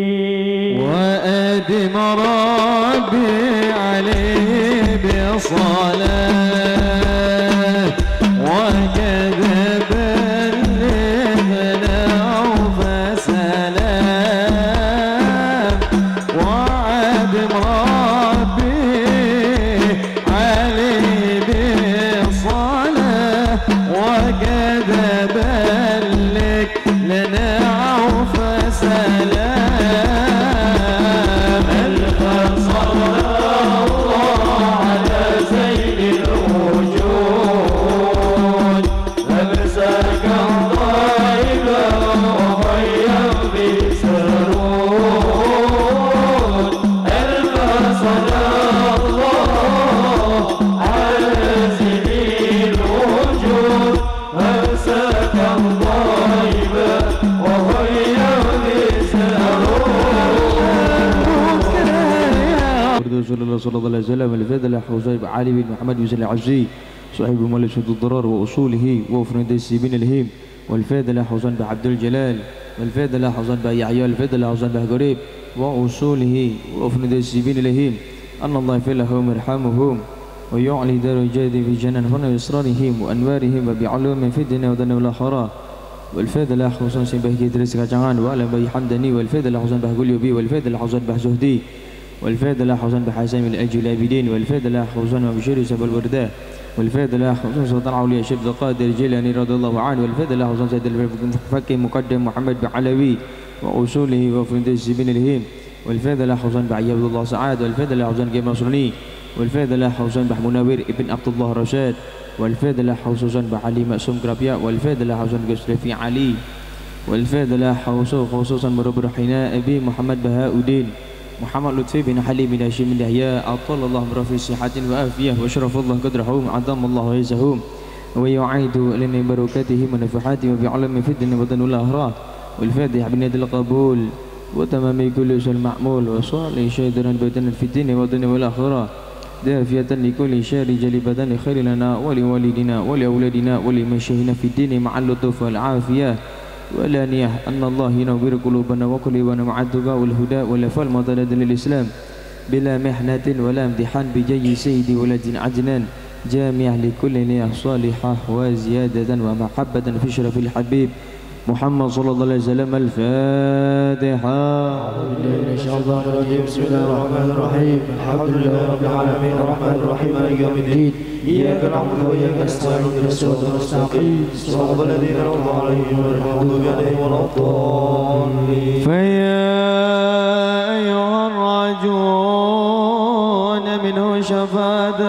وأدم ربي عليه بصلاة وجذب لنا فسلام وأدم ربي عليه بصلاة وجذب لك لنا فسلام رسول الله صلى الله عليه وسلم الفضل حزيب علي بن محمد بن العزي صاحب مولد شد الضرار واصوله وفرندس بن الهيم والفضل حزن بعبد الجلال والفضل حزن بيحيى والفضل حزن بهجريب واصوله وفرندس بن الهيم ان الله يغفر لهم ويرحمهم ويعلي درجات في جنة ويسرارهم وانوارهم وبعلوم في الدنيا والدنيا والاخره والفضل حزن بهجي درس كجان وعلم بي حمدني والفضل حزن بهجليبي والفضل حزن بهزهدي والفاد لا حزن بحسام الأجلابيدين والفاد لا حزن وبشير سب الورداء والفاد لا حزن سلطان علي شبز القادر الجيلاني رضي الله عنه والفاد لا حزن سيد الفقيه مقدم محمد بعلوي وأصوله وفندس بن الهيم والفاد لا حزن بعي عبد الله سعاد والفاد لا حزن جيم مصرني والفاد لا حزن بحمناوير ابن عبد الله رشاد والفاد لا حزن بعلي مأسوم كرابيا والفاد لا حزن جسلفي علي والفاد لا حزن خصوصا بربر حناء أبي محمد بهاء الدين محمد لطفي بن حليم بن هاشم بن دهياء أطال الله عمره في صحة وعافية وشرف الله قدرهم عظم الله عزهم ويعيد لنا بركاته ونفحاته وبعلم في الدنيا والدنيا والآخرة والفاتح بنية القبول وتمام كل شيء المعمول وصالح شادرا بدنا في الدنيا والدنيا والآخرة دافية لكل شر جلبة لخير لنا ولوالدنا ولأولادنا ولمشايخنا في الدين مع اللطف والعافية ولا نية أن الله ينور قلوبنا وقلوبنا مع التقى والهدى ولا فالمضلد للإسلام بلا محنة ولا امتحان بجي سيدي ولد عدنان جامع لكل نية صالحة وزيادة ومحبة في شرف الحبيب محمد صلى الله عليه وسلم الفاتحة. أعوذ بالله من الشيطان الرجيم، بسم الله الرحمن الرحيم، الحمد لله رب العالمين، الرحمن الرحيم، مالك يوم الدين، إياك نعبد وإياك نستعين، اهدنا الصراط المستقيم، صراط الذين أنعمت عليهم غير المغضوب عليهم ولا الضالين. فيا أيها الراجون منه شفاعة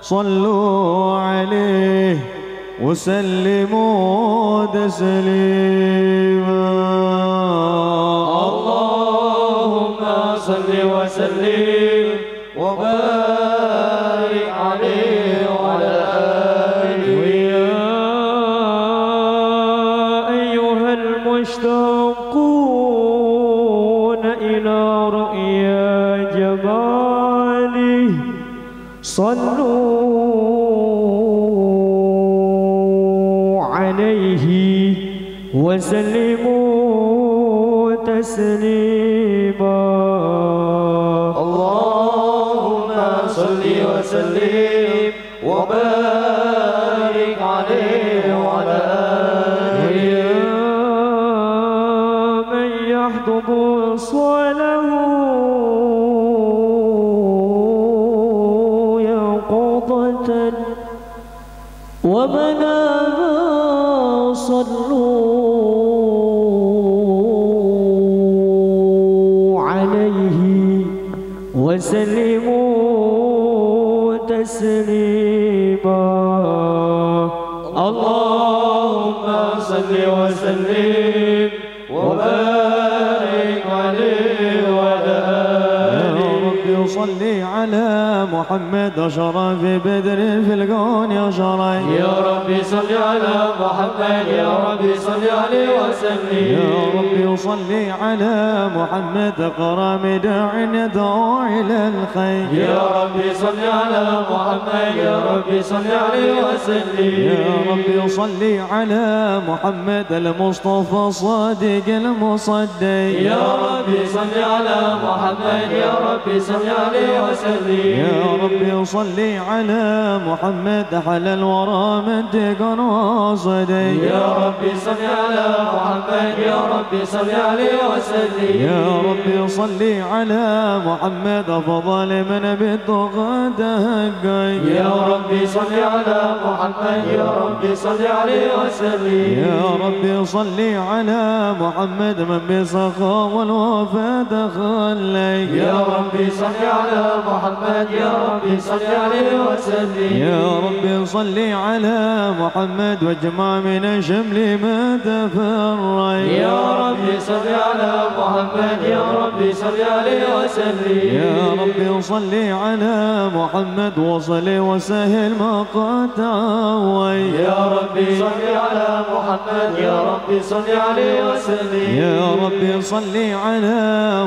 صلوا عليه وسلموا تسليما. اللهم صل وسلم وبارك عليه وعلى آله. ويا أيها المشتاقون إلى رؤيا جماله صلوا وسلموا تسليما. اللهم صل وسلم وبارك عليه وعلى آله. يا من يحضب صلاه يقظة ومناما صلوا وسلموا تسليما. اللهم صل وسلم وبارك عليه وعلى آله. يا رب صل على محمد أشرف بدر في الكون يا شرعي. يا رب صل على محمد، يا رب صل عليه وسلم. يا رب صلي على محمد غرامدع ندعو إلى الخير. يا ربي صل على محمد، يا ربي صل عليه وسلم، يا ربي صل على محمد المصطفى صادق المصدق. يا ربي صل على محمد، يا ربي صل عليه وسلم، يا ربي صل على محمد حلى الورى منطق واصدق. يا ربي صل على محمد، يا ربي صل عليه وسلم، يا ربي صل على محمد فضل من بالطغى تهجي. يا ربي صل على محمد، يا ربي صل عليه وسلم، يا ربي صل على محمد من بسخاء والوفاء تخلي. يا ربي صل على محمد، يا ربي صل عليه وسلم، يا ربي صل على محمد واجمع من شمل ما تفري. يا ربي صل على محمد، يا ربي صل عليه وسلم، يا ربي صل على محمد وصلي وسهل ما قد تعوي. يا ربي صل على محمد، يا ربي صل عليه وسلم، يا ربي صل على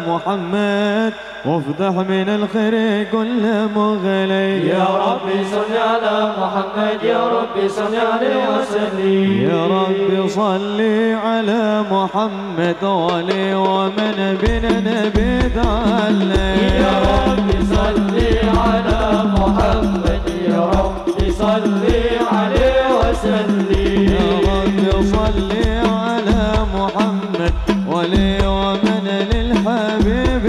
محمد وافتح من الخير كل مغلي. يا ربي صل على محمد، يا ربي صل عليه وسلم، يا ربي صل على محمد ولي ومن بنا بتعلي. يا ربي صل على محمد، يا ربي صل عليه وسلم، يا ربي صل على محمد ولي ومن للحبيب.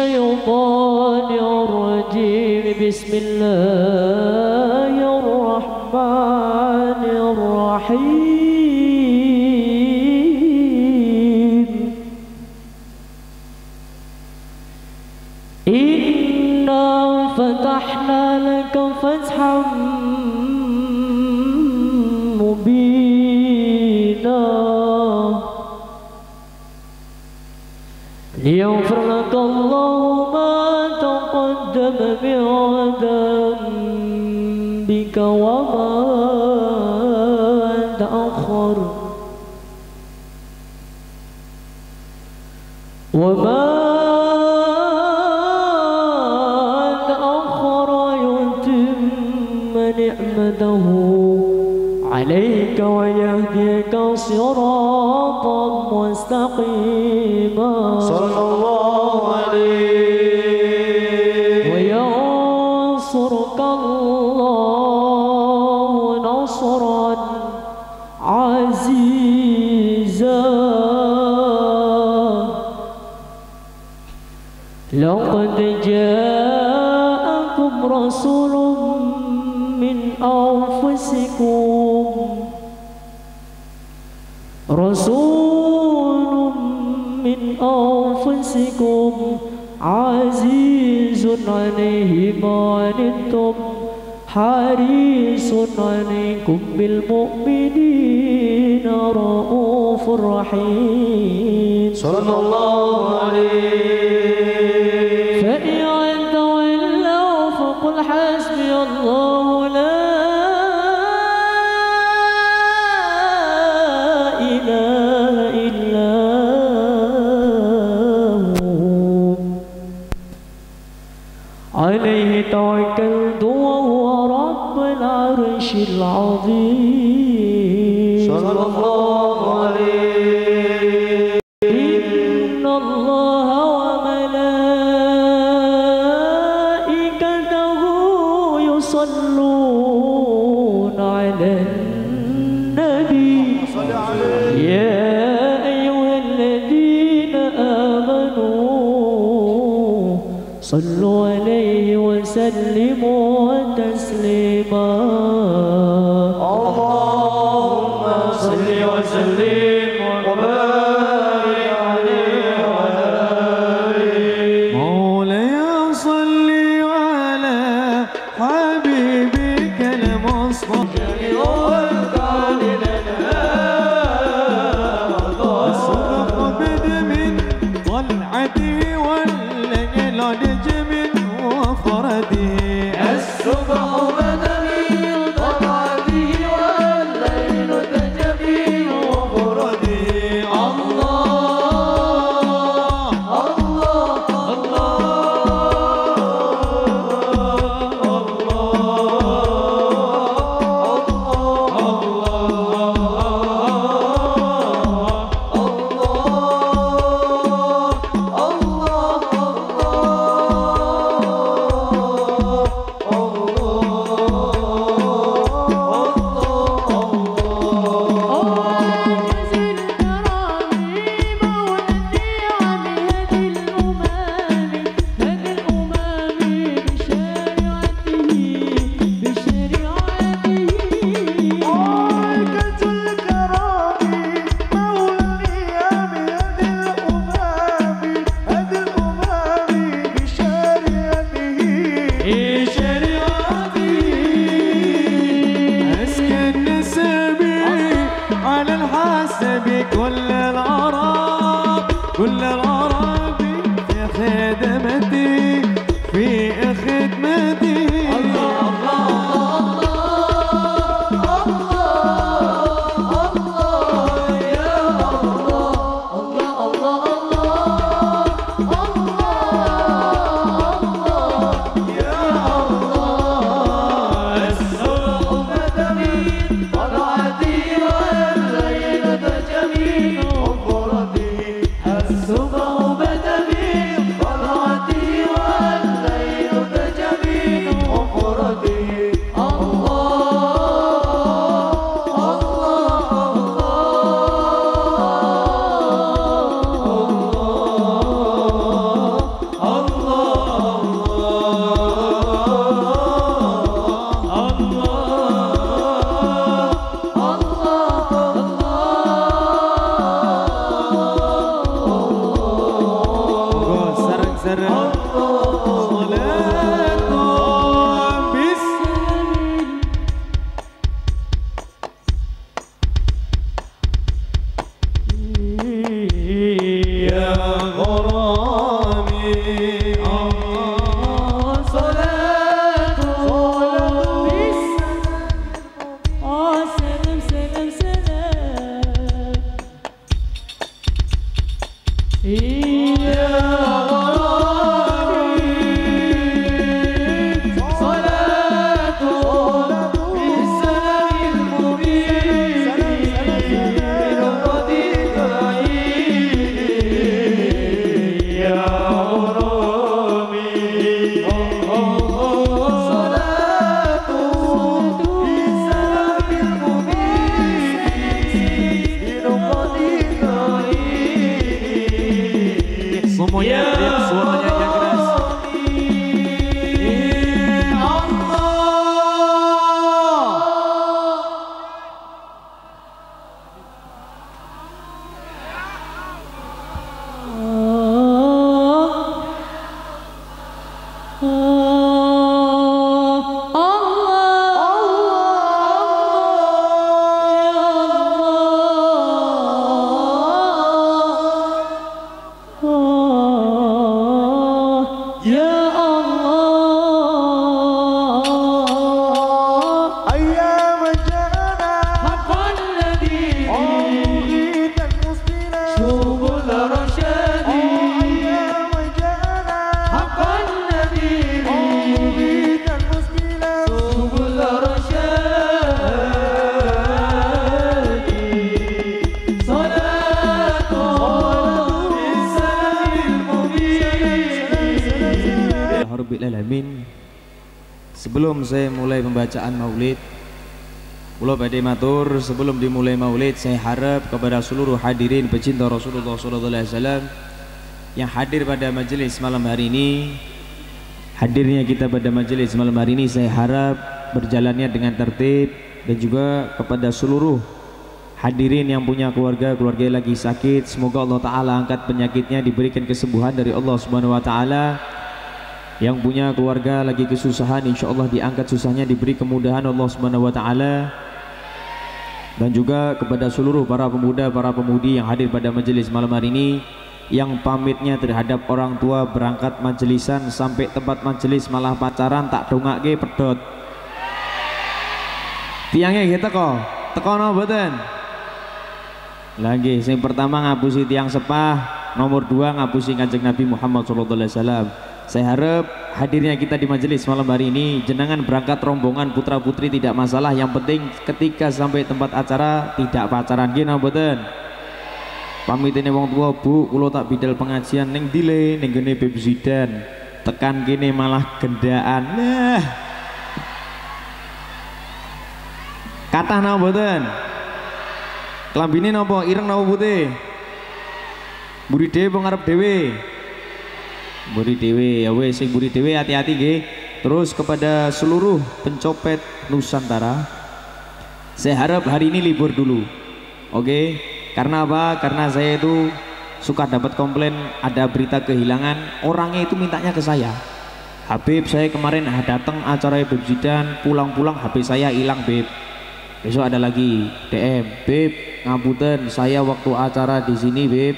الشيطان الرجيم بسم الله الرحمن الرحيم. إنا فتحنا لك فتحا مبينا ليغفر لك الله ما تقدم من ذنبك وما تأخر وبان آخر يتم نعمته عليك ويهديك صراطا مستقيما صلى الله عليه وينصرك الله نصرا عزيزا لقد جاءكم رسول من أنفسكم عزيز عليه ما عنتم حريص عليكم بالمؤمنين رؤوف رحيم صلى الله عليه فإن تولوا فقل حسبي الله لا إله إلا هو عليه توكلت العظيم صلى الله عليه إن الله وملائكته يصلون على النبي يا أيها الذين آمنوا صلوا عليه وسلموا تسليما Yeah. Sebelum saya mulai pembacaan maulid, kula badhe matur, sebelum dimulai maulid saya harap kepada seluruh hadirin pecinta Rasulullah sallallahu alaihi wasallam yang hadir pada majelis malam hari ini. Hadirnya kita pada majelis malam hari ini saya harap berjalannya dengan tertib, dan juga kepada seluruh hadirin yang punya keluarga yang lagi sakit, semoga Allah Ta'ala angkat penyakitnya, diberikan kesembuhan dari Allah Subhanahu Wa Ta'ala. Yang punya keluarga lagi kesusahan, insya Allah diangkat susahnya, diberi kemudahan Allah Subhanahu Wa Ta'ala. Dan juga kepada seluruh para pemuda, para pemudi yang hadir pada majelis malam hari ini, yang pamitnya terhadap orang tua, berangkat majelisan sampai tempat majelis malah pacaran, tak dongak ke pedot tiangnya gitu kok, tekono beten. Lagi, yang pertama ngapusi tiang sepah, nomor 2 ngapusi Kanjeng Nabi Muhammad SAW. Saya harap hadirnya kita di majelis malam hari ini, jenengan berangkat rombongan putra putri tidak masalah, yang penting ketika sampai tempat acara tidak pacaran gini mboten. Pamitine wong tua, Bu, kula tak bidal pengajian ning dile ning gene Beb Zidan, tekan kene malah gendaan. Nah. Kathah napa mboten? Kelambine napa, ireng napa putih? Mburi dhewe apa ngarep dhewe? Mburi dhewe, ya wis sing mburi dhewe hati-hati nggih. Terus kepada seluruh pencopet Nusantara, saya harap hari ini libur dulu. Oke, karena apa? Karena saya itu suka dapat komplain ada berita kehilangan, orangnya itu mintanya ke saya. Habib, saya kemarin datang acara Beb Zidan, pulang-pulang HP saya hilang, Beb. Besok ada lagi DM, Beb, ngapunten, saya waktu acara di sini, Beb,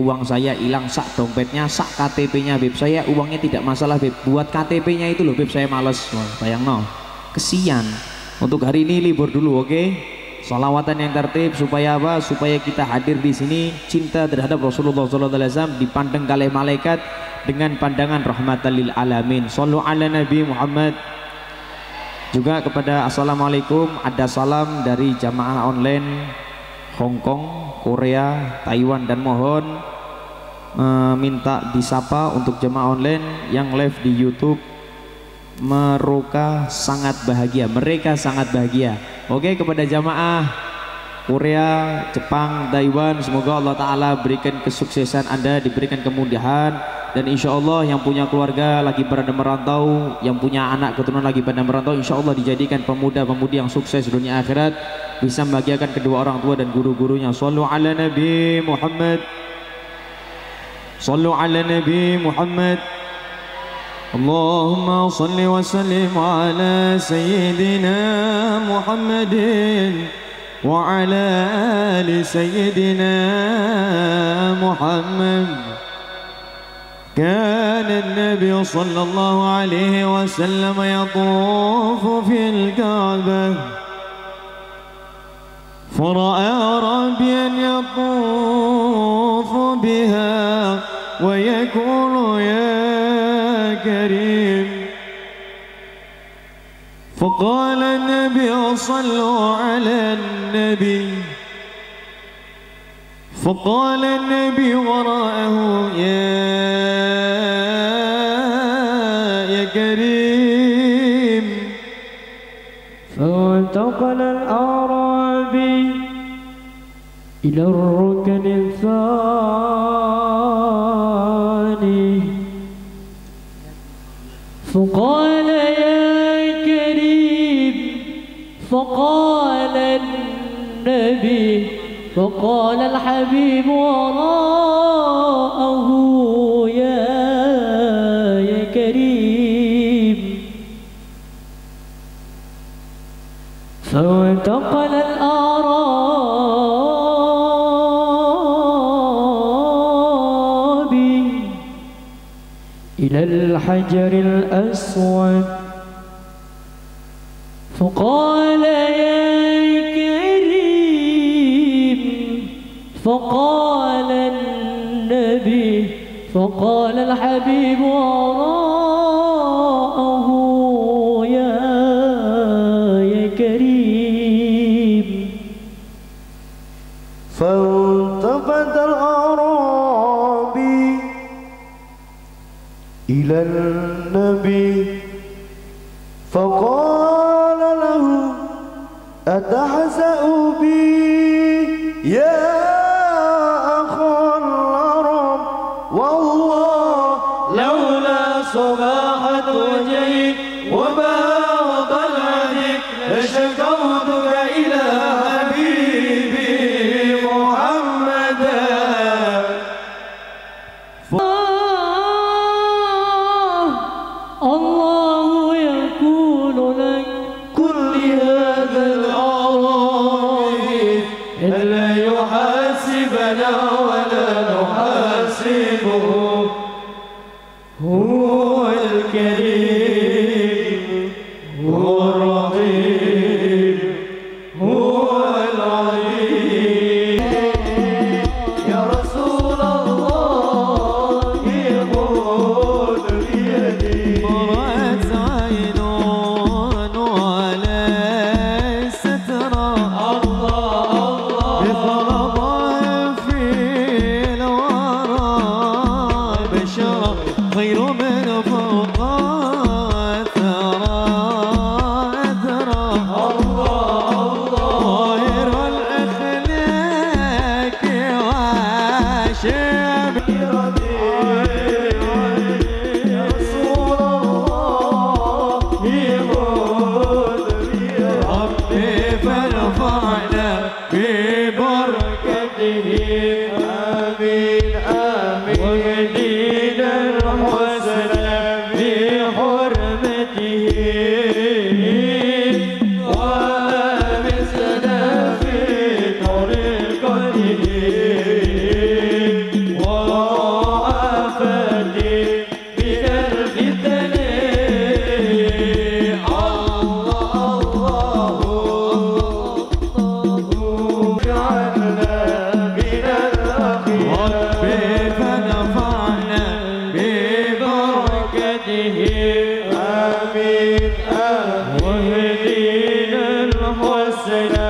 uang saya hilang, sak dompetnya, sak KTP-nya, Beb, saya uangnya tidak masalah, Beb, buat KTP-nya itu loh, Beb, saya males. Bayangno, kesian. Untuk hari ini libur dulu, oke? Salawatan yang tertib supaya apa? Supaya kita hadir di sini cinta terhadap Rasulullah sallallahu alaihi wasallam dipandang oleh malaikat dengan pandangan rahmatan lil alamin. Shallu ala Nabi Muhammad. Juga kepada assalamualaikum, ada salam dari jamaah online Hong Kong, Korea, Taiwan, dan mohon minta disapa untuk jamaah online yang live di YouTube. Mereka sangat bahagia, mereka sangat bahagia. Oke, kepada jamaah Korea, Jepang, Taiwan, semoga Allah Ta'ala berikan kesuksesan Anda, diberikan kemudahan. Dan insya Allah yang punya keluarga lagi pada merantau, yang punya anak keturunan lagi pada merantau, insya Allah dijadikan pemuda-pemudi yang sukses dunia akhirat, bisa membahagiakan kedua orang tua dan guru-gurunya. Sallu ala Nabi Muhammad. Sallu ala Nabi Muhammad. Allahumma salli wa sallim ala Sayyidina Muhammadin wa ala ali Sayyidina Muhammad. كان النبي صلى الله عليه وسلم يطوف في الكعبة فرأى ربيا يطوف بها ويقول يا كريم فقال النبي صلوا على النبي فقال النبي وراءه يا كريم فانتقل الأعرابي إلى الركن الثاني فقال يا كريم فقال النبي فقال الحبيب وراءه يا كريم فانتقل الأعرابي إلى الحجر الأسود فقال يا فقال النبي فقال الحبيب وراءه يا كريم فالتفت الأعرابي إلى النبي فقال له أتحزأ بي يا أخا العرب والله لولا صباحة وجهك وباغ ضلعتك لشكوتك إلى حبيبي محمدا. الله يقول لك كل هذا الأعراض ألا يحاسبنا ولا نحاسبه هو الكريم هو الرحيم هو العليم. يا رسول الله قول بيدي مرات عين وعلى سترة الله الله اضربها في الورى بشرى خير من فوقها ثرى أثرى الله الله طاهر الأخلاق وشبيرة. يا رسول الله يموت بي ربي فارفعنا ببركته آمين آمين ويدينا الحسنى بحرمته وامسنا في طريقته وعافاته من الفتن. الله الله الله اجعلنا من الأخيار فنفعنا ببركته آمين آمين واهدينا الحسنى